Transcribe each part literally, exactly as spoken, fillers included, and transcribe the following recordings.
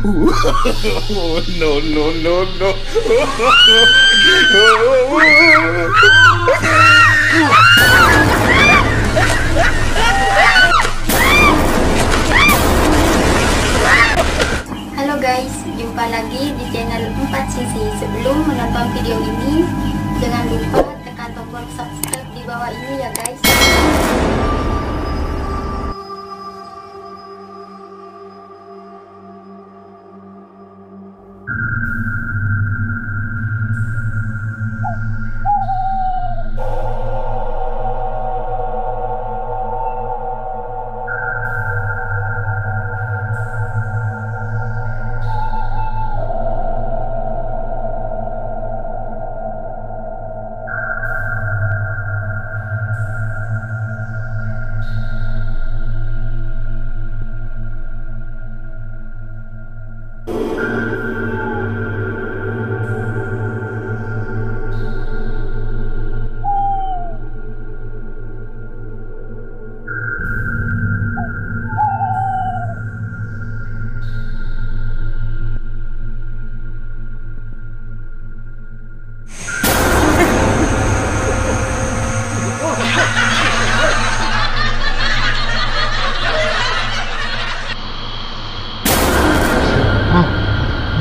Oh, no, no, no, no. Halo guys, jumpa lagi di channel Empat Sisi. Sebelum menonton video ini, jangan lupa tekan tombol subscribe di bawah ini ya guys.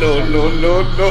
No, no, no, no.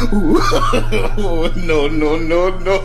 Oh, no, no, no, no. Oh, no,